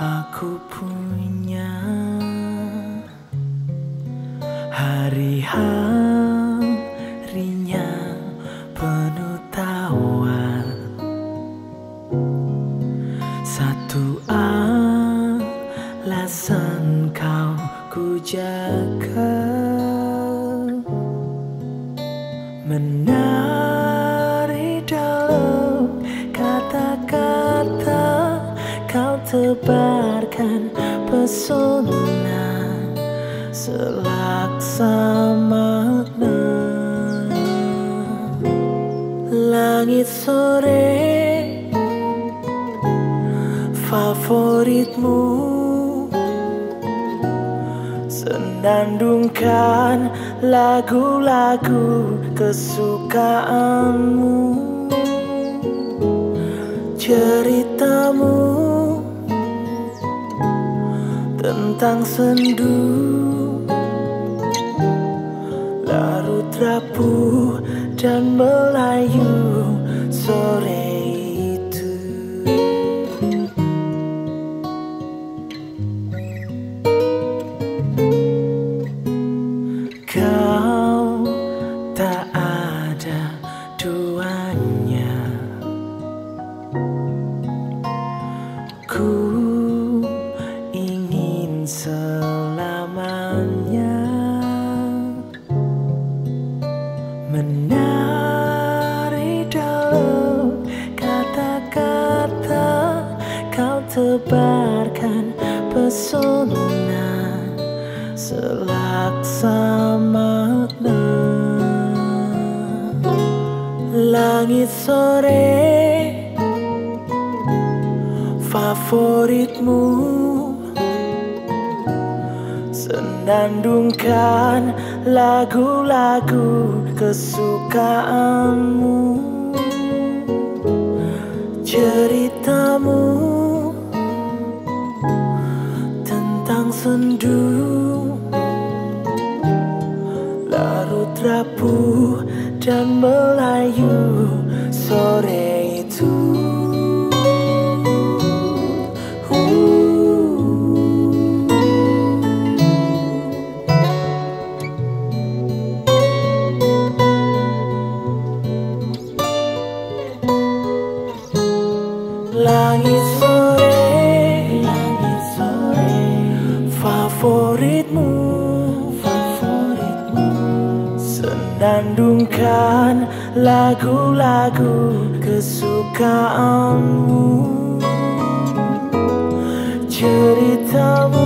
aku punya hari-harinya penuh tawa. Satu alasan kau ku jaga, menari dalam kata-kata kau tebarkan pesona selaksama langit sore favoritmu, senandungkan lagu-lagu kesukaanmu. Ceritamu tentang sendu larut rapuh dan melayu sore itu. Kau tak ada duanya, ku ingin selamanya menari dalam kata-kata kau tebarkan pesona selaksama langit sore favoritmu, senandungkan lagu-lagu kesukaanmu. Ceritamu tentang sendu larut rapuh dan melayu sore itu. Langit sore, favoritmu, senandungkan lagu-lagu kesukaanmu. Ceritamu